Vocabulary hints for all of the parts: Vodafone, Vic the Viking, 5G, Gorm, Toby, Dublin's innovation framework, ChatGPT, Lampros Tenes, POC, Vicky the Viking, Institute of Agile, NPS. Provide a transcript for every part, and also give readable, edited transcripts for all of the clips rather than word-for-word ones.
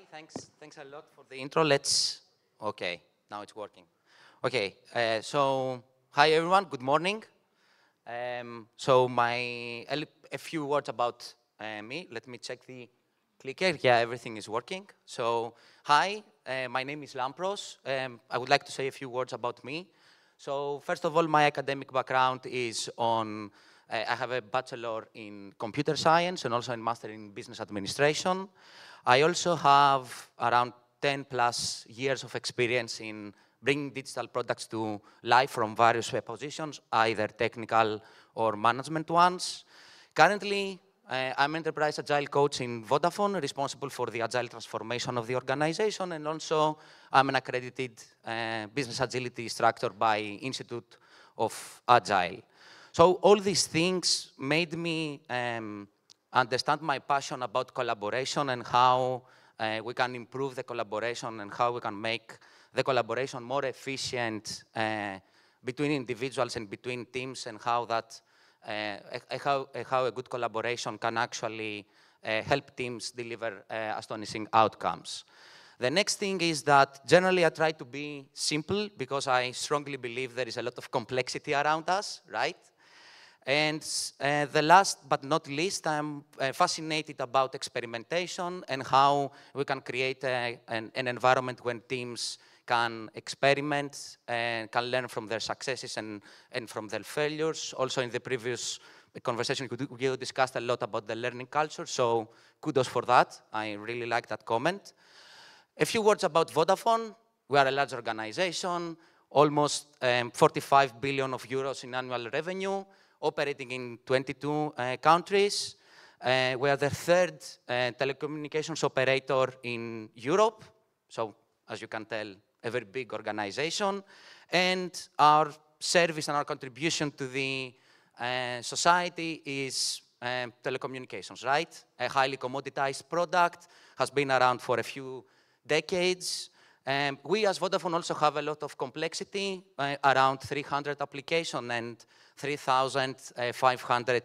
Hi, thanks a lot for the intro. Okay, now it's working. Okay, so hi everyone, good morning. A few words about me. Let me check the clicker. Yeah, everything is working. So, hi, my name is Lampros. I would like to say a few words about me. So, first of all, my academic background is on, I have a bachelor in computer science and also a master in business administration. I also have around 10 plus years of experience in bringing digital products to life from various positions, either technical or management ones. Currently, I'm Enterprise Agile Coach in Vodafone, responsible for the agile transformation of the organization, and also I'm an accredited business agility instructor by Institute of Agile. So all these things made me understand my passion about collaboration and how we can improve the collaboration and how we can make the collaboration more efficient between individuals and between teams, and how that how a good collaboration can actually help teams deliver astonishing outcomes. The next thing is that generally I try to be simple because I strongly believe there is a lot of complexity around us, right? And the last but not least, I'm fascinated about experimentation and how we can create an environment when teams can experiment and can learn from their successes and from their failures. Also, in the previous conversation, you discussed a lot about the learning culture, so kudos for that. I really like that comment. A few words about Vodafone. We are a large organization, almost 45 billion of euros in annual revenue, operating in 22 countries. We are the third telecommunications operator in Europe. So, as you can tell, a very big organization. And our service and our contribution to the society is telecommunications, right? A highly commoditized product, has been around for a few decades. We as Vodafone also have a lot of complexity, around 300 applications and 3,500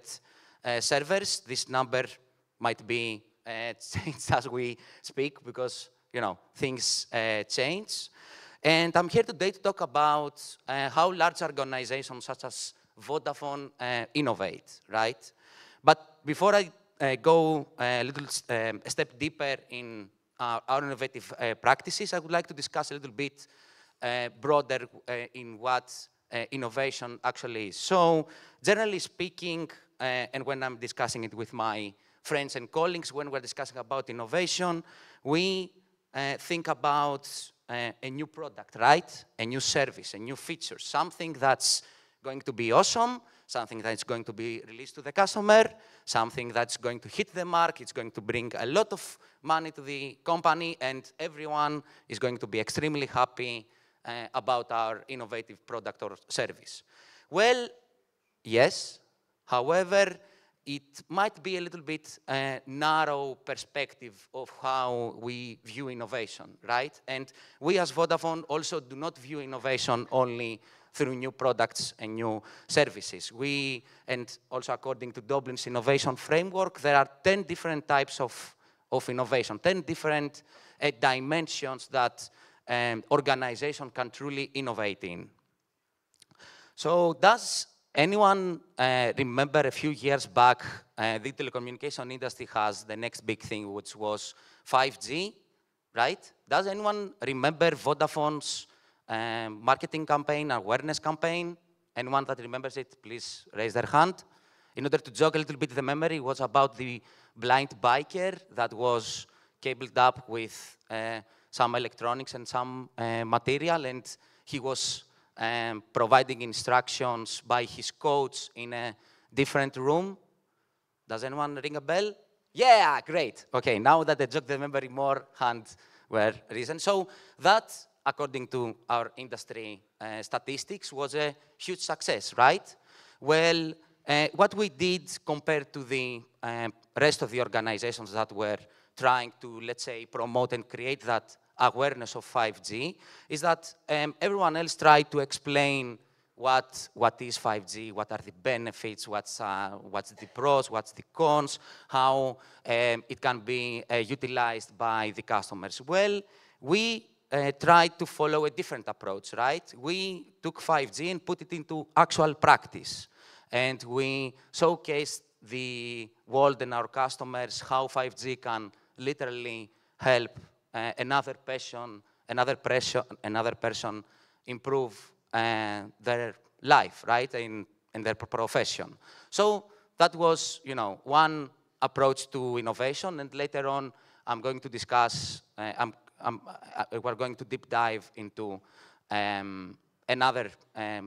servers. This number might be changed as we speak because, you know, things change. And I'm here today to talk about how large organizations such as Vodafone innovate, right? But before I go a little a step deeper in our innovative practices, I would like to discuss a little bit broader in what innovation actually is. So, generally speaking, and when I'm discussing it with my friends and colleagues, when we're discussing about innovation, we think about a new product, right? A new service, a new feature, something that's going to be awesome, something that's going to be released to the customer, something that's going to hit the mark, it's going to bring a lot of money to the company, and everyone is going to be extremely happy about our innovative product or service. Well, yes, however, it might be a little bit narrow perspective of how we view innovation, right? And we as Vodafone also do not view innovation only through new products and new services. We, and also according to Dublin's innovation framework, there are 10 different types of innovation, 10 different dimensions that organizations can truly innovate in. So does anyone remember a few years back, the telecommunication industry has the next big thing, which was 5G, right? Does anyone remember Vodafone's marketing campaign, awareness campaign? Anyone that remembers it, please raise their hand. In order to jog a little bit the memory, it was about the blind biker that was cabled up with some electronics and some material, and he was providing instructions by his coach in a different room. Does anyone ring a bell? Yeah, great. Okay, now that I jogged the memory more, hands were risen. So that, according to our industry statistics, was a huge success, right? Well, what we did compared to the rest of the organizations that were trying to, let's say, promote and create that awareness of 5G is that everyone else tried to explain what is 5G, what are the benefits, what's the pros, what's the cons, how it can be utilized by the customers. Well, we tried to follow a different approach, right? We took 5G and put it into actual practice. And we showcased the world and our customers how 5G can literally help another person improve their life, right, in their profession. So that was, you know, one approach to innovation. And later on, I'm going to discuss. We're going to deep dive into another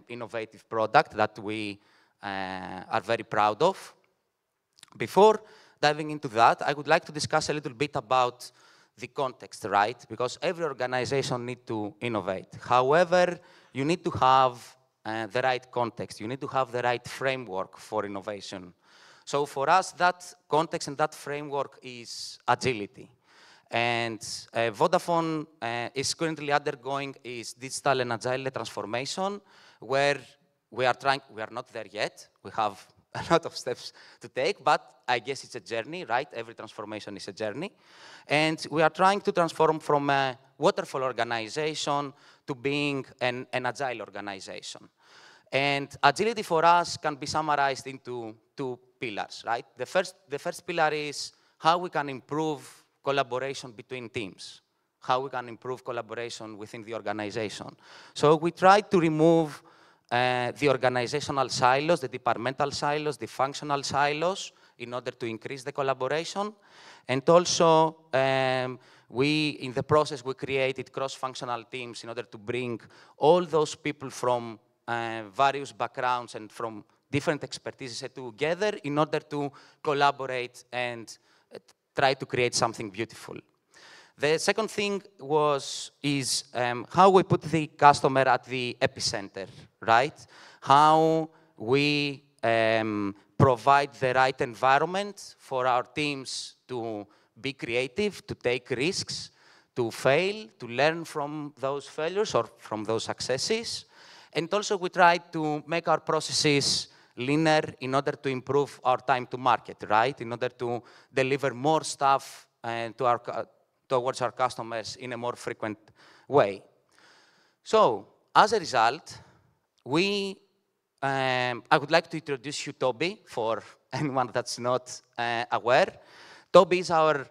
innovative product that we are very proud of. Before diving into that, I would like to discuss a little bit about the context, right? Because every organization needs to innovate. However, you need to have the right context. You need to have the right framework for innovation. So for us, that context and that framework is agility. And Vodafone is currently undergoing its digital and agile transformation, where we are not there yet. We have a lot of steps to take, but I guess it's a journey, right? Every transformation is a journey. And we are trying to transform from a waterfall organization to being an agile organization. And agility for us can be summarized into two pillars, right? The first pillar is how we can improve collaboration between teams, how we can improve collaboration within the organization. So we try to remove the organizational silos, the departmental silos, the functional silos, in order to increase the collaboration. And also, in the process, we created cross-functional teams in order to bring all those people from various backgrounds and from different expertises together in order to collaborate and try to create something beautiful. The second thing is how we put the customer at the epicenter, right? How we provide the right environment for our teams to be creative, to take risks, to fail, to learn from those failures or from those successes. And also we try to make our processes leaner in order to improve our time to market, right? In order to deliver more stuff towards our customers in a more frequent way. So, as a result, I would like to introduce you Toby, for anyone that's not aware. Toby is our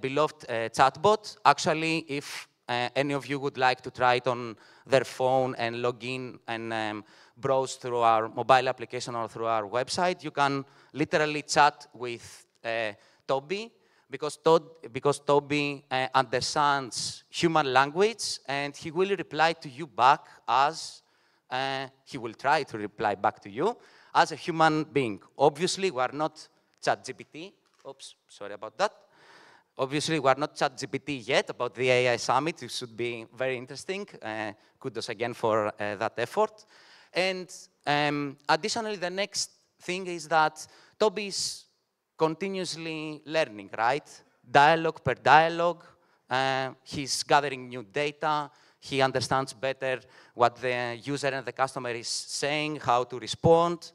beloved chatbot. Actually, if any of you would like to try it on their phone and log in and browse through our mobile application or through our website, you can literally chat with Toby. Because Toby understands human language, and he will reply to you back as, he will try to reply back to you as a human being. Obviously, we are not ChatGPT. Oops, sorry about that. Obviously, we are not ChatGPT yet about the AI Summit. It should be very interesting. Kudos again for that effort. And additionally, the next thing is that Toby's continuously learning, right? Dialogue per dialogue, he's gathering new data, he understands better what the user and the customer is saying, how to respond.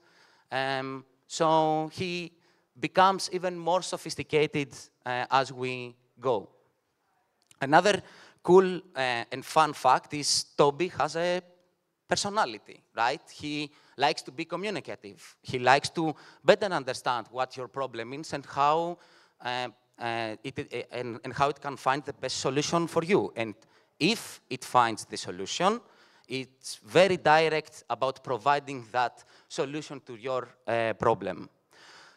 So he becomes even more sophisticated as we go. Another cool and fun fact is Toby has a personality, right? He likes to be communicative. He likes to better understand what your problem is and how it can find the best solution for you. And if it finds the solution, it's very direct about providing that solution to your problem.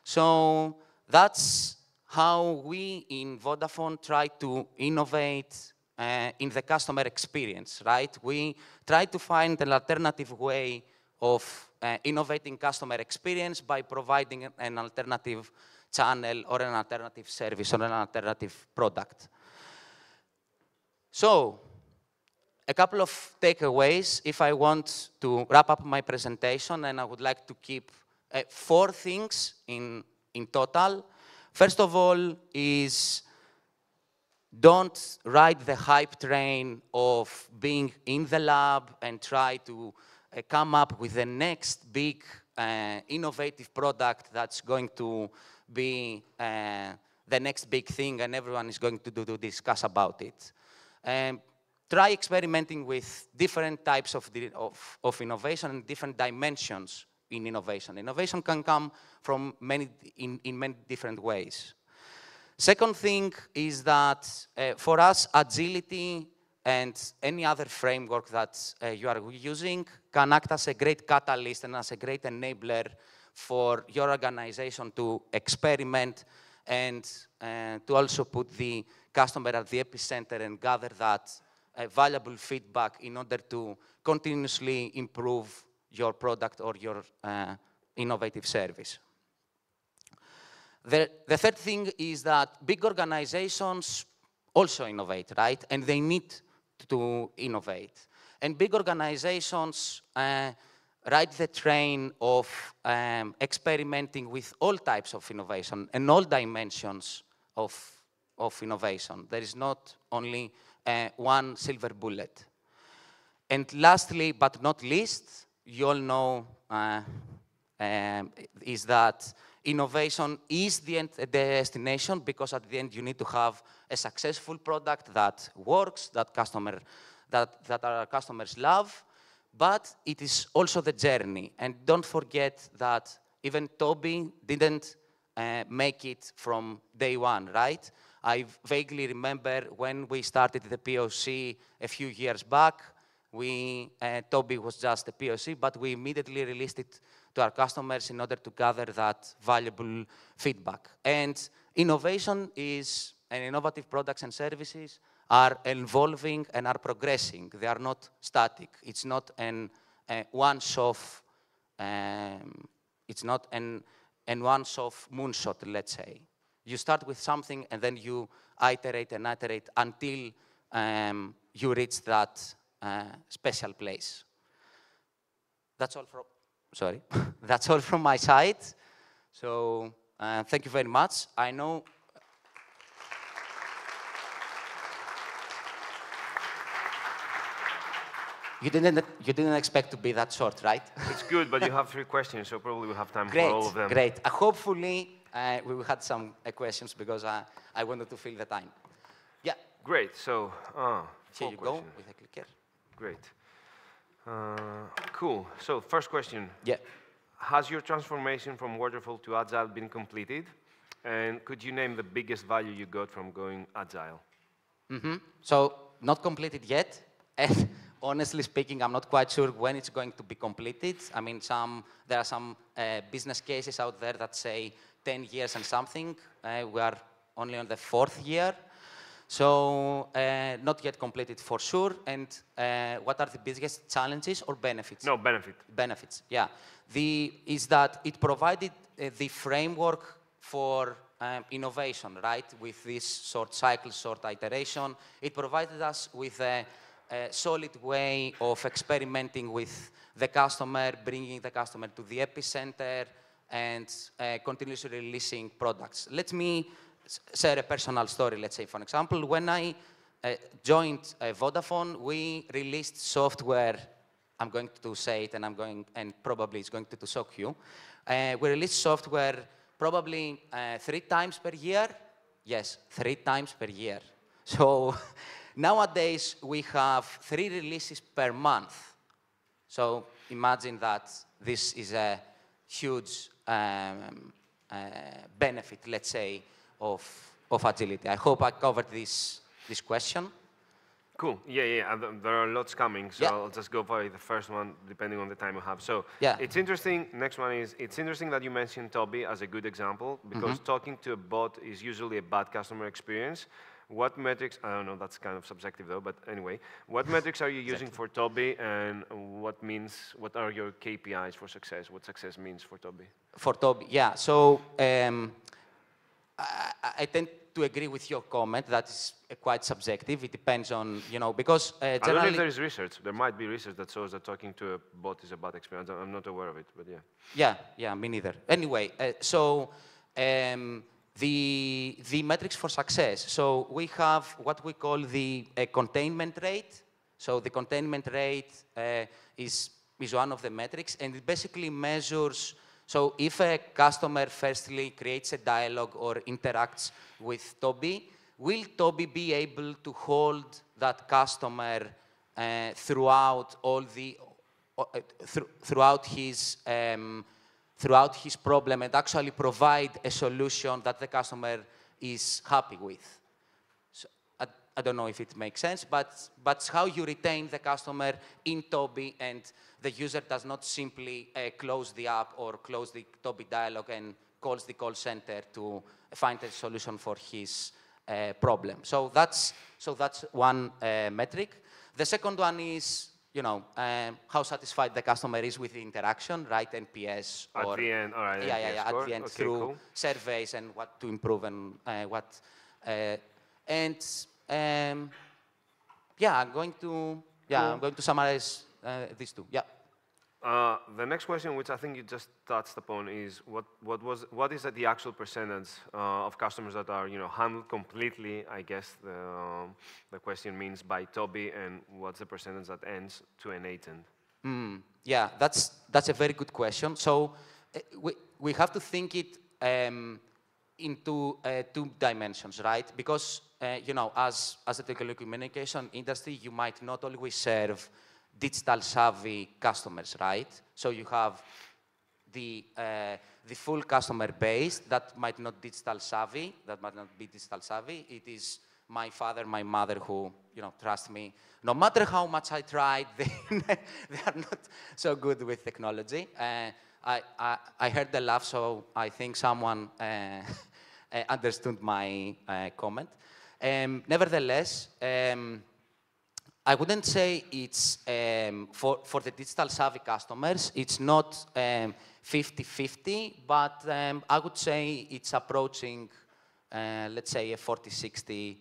So that's how we in Vodafone try to innovate in the customer experience, right? We try to find an alternative way of innovating customer experience by providing an alternative channel or an alternative service or an alternative product. So, a couple of takeaways if I want to wrap up my presentation, and I would like to keep four things in total. First of all is, don't ride the hype train of being in the lab and try to come up with the next big innovative product that's going to be the next big thing, and everyone is going to discuss about it. Try experimenting with different types of innovation and different dimensions in innovation. Innovation can come from in many different ways. Second thing is that for us, agility and any other framework that you are using can act as a great catalyst and as a great enabler for your organization to experiment and to also put the customer at the epicenter and gather that valuable feedback in order to continuously improve your product or your innovative service. The third thing is that big organizations also innovate, right? And they need to innovate. And big organizations ride the train of experimenting with all types of innovation and all dimensions of innovation. There is not only one silver bullet. And lastly, but not least, you all know is that innovation is the end destination, because at the end you need to have a successful product that works, that our customers love, but it is also the journey. And don't forget that even Toby didn't make it from day one, right? I vaguely remember when we started the POC a few years back. Toby was just a POC, but we immediately released it to our customers in order to gather that valuable feedback. And innovation is, and innovative products and services are evolving and are progressing. They are not static. It's not an once-off. It's not an once-off moonshot, let's say. You start with something and then you iterate and iterate until you reach that special place. That's all from. Sorry, that's all from my side. So thank you very much. I know. You didn't expect to be that short, right? It's good, but you have 3 questions, so probably we'll have time for all of them. Great. Hopefully, we had some questions, because I wanted to fill the time. Yeah. Great. So here you go with a clicker. Great. Cool. So first question. Yeah. Has your transformation from waterfall to agile been completed? And could you name the biggest value you got from going agile? So not completed yet. And honestly speaking, I'm not quite sure when it's going to be completed. I mean, there are some business cases out there that say 10 years and something. We are only on the 4th year. So not yet completed for sure. And what are the biggest challenges or benefits? No, benefits. Benefits, yeah. Is that it provided the framework for innovation, right? With this short cycle, short iteration. It provided us with a solid way of experimenting with the customer, bringing the customer to the epicenter, and continuously releasing products. Let me share a personal story, let's say, for example. When I joined Vodafone, we released software. I'm going to say it, and probably it's going to shock you. We released software probably 3 times per year. Yes, 3 times per year. So nowadays, we have 3 releases per month. So imagine that this is a huge benefit, let's say, of agility. I hope I covered this question. Cool. Yeah, yeah. There are lots coming, so yeah. I'll just go by the first one, depending on the time we have. So yeah. It's interesting. Next one is, it's interesting that you mentioned Toby as a good example, because talking to a bot is usually a bad customer experience. What metrics, I don't know, that's kind of subjective though, but anyway, what metrics are you using for Toby, and what are your KPIs for success? What success means for Toby? For Toby, yeah. So I tend to agree with your comment. That is quite subjective. It depends on, you know, because generally... I don't know if there is research. There might be research that shows that talking to a bot is a bad experience. I'm not aware of it, but yeah. Yeah, yeah, me neither. Anyway, so... The metrics for success. So we have what we call the containment rate. So the containment rate is is one of the metrics, and it basically measures, so if a customer firstly creates a dialogue or interacts with Toby, will Toby be able to hold that customer throughout all the throughout his problem and actually provide a solution that the customer is happy with? So, I don't know if it makes sense, but how you retain the customer in Toby and the user does not simply close the app or close the Toby dialogue and calls the call center to find a solution for his problem. So that's one metric. The second one is, you know, how satisfied the customer is with the interaction, right? NPS or at the end, all right, yeah, at the end, okay, through cool surveys and what to improve and what I'm going to summarize these two. Yeah. The next question, which I think you just touched upon, is what is the actual percentage of customers that are, you know, handled completely, I guess the question means, by Toby, and what's the percentage that ends to an agent? Yeah, that's a very good question. So we have to think it into two dimensions, right? Because you know, as a telecommunication industry, you might not always serve digital savvy customers, right? So you have the full customer base that might not digital savvy, that might not be digital savvy. It is my father, my mother who, you know, trust me. No matter how much I tried, they are not so good with technology. I heard the laugh, so I think someone understood my comment. Nevertheless, I wouldn't say it's, for the digital savvy customers, it's not 50-50, but I would say it's approaching, let's say, a 40-60%.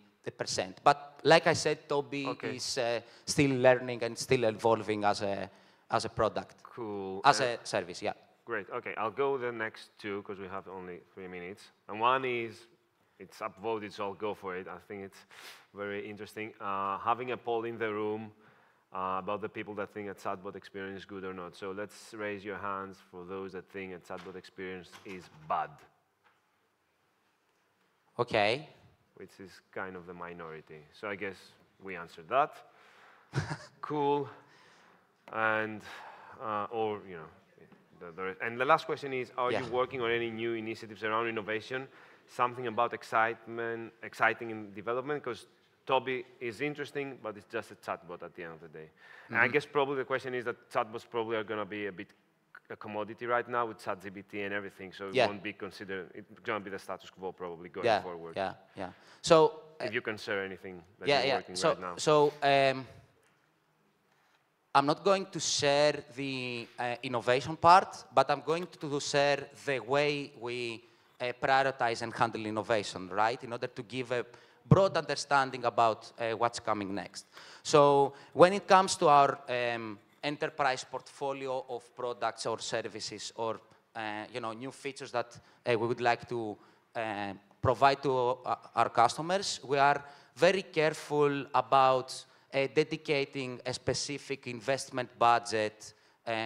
But like I said, Toby is still learning and still evolving as a product. Cool. As a service, yeah. Great, okay, I'll go the next two, because we have only 3 minutes. And one is, it's upvoted, so I'll go for it. I think it's very interesting. Having a poll in the room about the people that think a chatbot experience is good or not. So let's raise your hands for those that think a chatbot experience is bad. Okay. Which is kind of the minority. So I guess we answered that. Cool. And, or, you know, and the last question is, are you working on any new initiatives around innovation? Something about exciting in development, because Toby is interesting, but it's just a chatbot at the end of the day. Mm-hmm. And I guess probably the question is that chatbots probably are going to be a bit a commodity right now with ChatGPT and everything, so it won't be considered, it's going to be the status quo probably going forward. Yeah, yeah. So if you can share anything that you're working right now. So I'm not going to share the innovation part, but I'm going to share the way we prioritize and handle innovation, right? In order to give a broad understanding about what's coming next. So when it comes to our enterprise portfolio of products or services or you know, new features that we would like to provide to our customers, we are very careful about dedicating a specific investment budget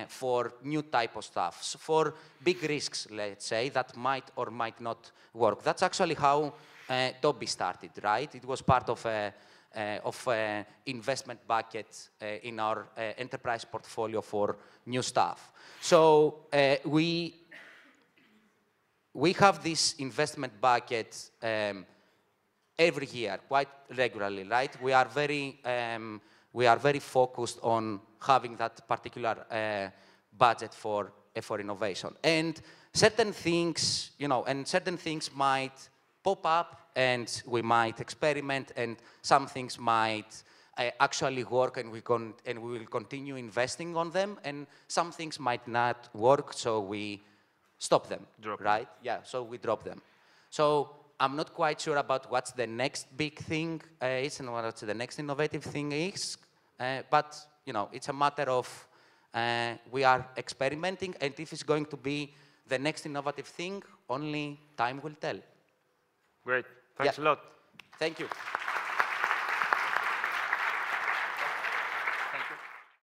for new type of stuff, so for big risks, let's say, that might or might not work. That's actually how Toby started, right? It was part of an investment bucket in our enterprise portfolio for new stuff. So we have this investment bucket every year, quite regularly, right? We are very focused on having that particular budget for innovation. And certain things, you know, and certain things might pop up and we might experiment, and some things might actually work and we will continue investing on them, and some things might not work, so we stop them, right? Yeah, so we drop them. So I'm not quite sure about what's the next big thing is and what's the next innovative thing is, but you know, it's a matter of we are experimenting, and if it's going to be the next innovative thing, only time will tell. Great. Thanks a lot. Thank you.